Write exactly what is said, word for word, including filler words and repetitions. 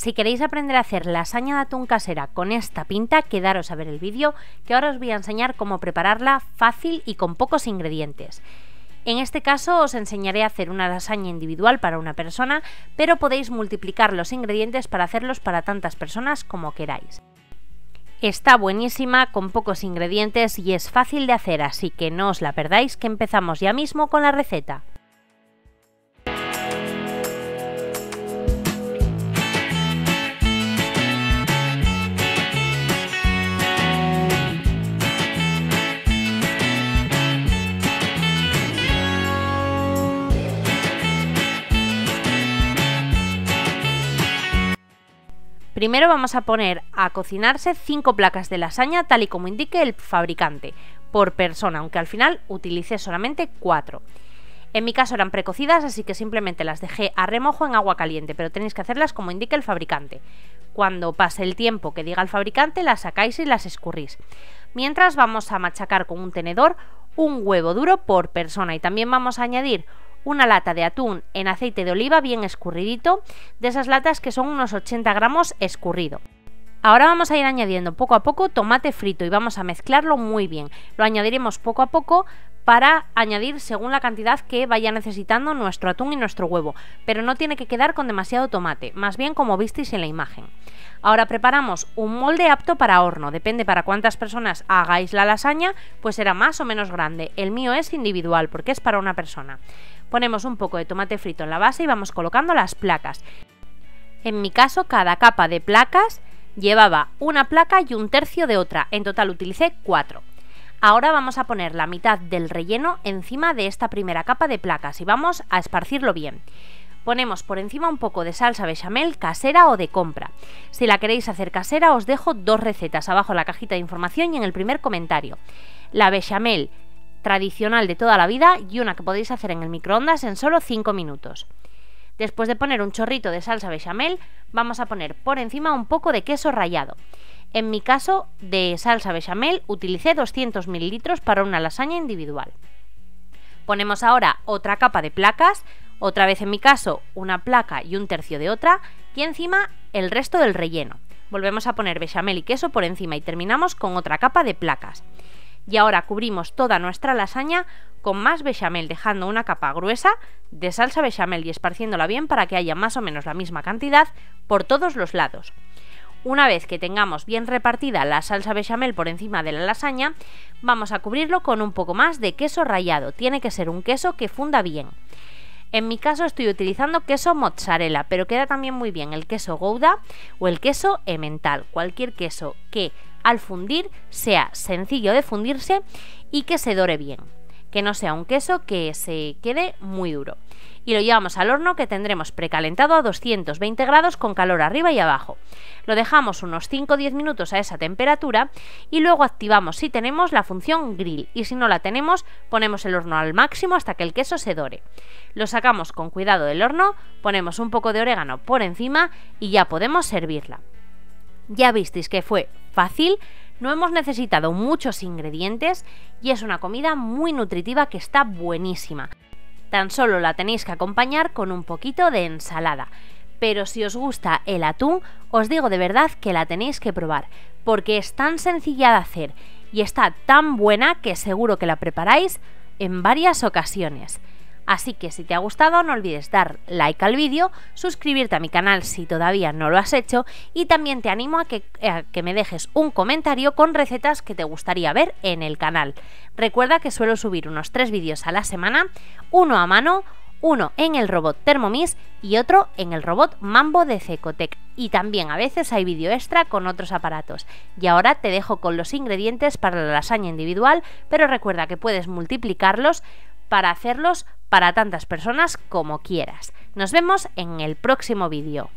Si queréis aprender a hacer lasaña de atún casera con esta pinta, quedaros a ver el vídeo, que ahora os voy a enseñar cómo prepararla fácil y con pocos ingredientes. En este caso os enseñaré a hacer una lasaña individual para una persona, pero podéis multiplicar los ingredientes para hacerlos para tantas personas como queráis. Está buenísima, con pocos ingredientes y es fácil de hacer, así que no os la perdáis, que empezamos ya mismo con la receta. Primero vamos a poner a cocinarse cinco placas de lasaña tal y como indique el fabricante, por persona, aunque al final utilicé solamente cuatro. En mi caso eran precocidas, así que simplemente las dejé a remojo en agua caliente, pero tenéis que hacerlas como indique el fabricante. Cuando pase el tiempo que diga el fabricante, las sacáis y las escurrís. Mientras vamos a machacar con un tenedor un huevo duro por persona y también vamos a añadir una lata de atún en aceite de oliva bien escurridito, de esas latas que son unos ochenta gramos escurrido. Ahora vamos a ir añadiendo poco a poco tomate frito y vamos a mezclarlo muy bien. Lo añadiremos poco a poco para añadir según la cantidad que vaya necesitando nuestro atún y nuestro huevo, pero no tiene que quedar con demasiado tomate, más bien como visteis en la imagen. Ahora preparamos un molde apto para horno, depende para cuántas personas hagáis la lasaña, pues será más o menos grande. El mío es individual porque es para una persona. Ponemos un poco de tomate frito en la base y vamos colocando las placas. En mi caso, cada capa de placas llevaba una placa y un tercio de otra, en total utilicé cuatro. Ahora vamos a poner la mitad del relleno encima de esta primera capa de placas y vamos a esparcirlo bien. Ponemos por encima un poco de salsa bechamel casera o de compra. Si la queréis hacer casera os dejo dos recetas abajo en la cajita de información y en el primer comentario. La bechamel tradicional de toda la vida y una que podéis hacer en el microondas en solo cinco minutos. Después de poner un chorrito de salsa bechamel vamos a poner por encima un poco de queso rallado. En mi caso de salsa bechamel utilicé doscientos mililitros para una lasaña individual. Ponemos ahora otra capa de placas. Otra vez en mi caso, una placa y un tercio de otra, y encima el resto del relleno. Volvemos a poner bechamel y queso por encima y terminamos con otra capa de placas. Y ahora cubrimos toda nuestra lasaña con más bechamel, dejando una capa gruesa de salsa bechamel y esparciéndola bien para que haya más o menos la misma cantidad por todos los lados. Una vez que tengamos bien repartida la salsa bechamel por encima de la lasaña, vamos a cubrirlo con un poco más de queso rallado. Tiene que ser un queso que funda bien. En mi caso estoy utilizando queso mozzarella, pero queda también muy bien el queso gouda o el queso emmental, cualquier queso que al fundir sea sencillo de fundirse y que se dore bien, que no sea un queso que se quede muy duro. Y lo llevamos al horno, que tendremos precalentado a doscientos veinte grados con calor arriba y abajo. Lo dejamos unos cinco o diez minutos a esa temperatura y luego activamos si tenemos la función grill, y si no la tenemos ponemos el horno al máximo hasta que el queso se dore. Lo sacamos con cuidado del horno, ponemos un poco de orégano por encima y ya podemos servirla. Ya visteis que fue fácil, no hemos necesitado muchos ingredientes y es una comida muy nutritiva que está buenísima. Tan solo la tenéis que acompañar con un poquito de ensalada. Pero si os gusta el atún, os digo de verdad que la tenéis que probar, porque es tan sencilla de hacer y está tan buena que seguro que la preparáis en varias ocasiones. Así que si te ha gustado no olvides dar like al vídeo, suscribirte a mi canal si todavía no lo has hecho y también te animo a que, a que me dejes un comentario con recetas que te gustaría ver en el canal. Recuerda que suelo subir unos tres vídeos a la semana, uno a mano, uno en el robot Thermomix y otro en el robot Mambo de Cecotec. Y también a veces hay vídeo extra con otros aparatos. Y ahora te dejo con los ingredientes para la lasaña individual, pero recuerda que puedes multiplicarlos para hacerlos para tantas personas como quieras. Nos vemos en el próximo vídeo.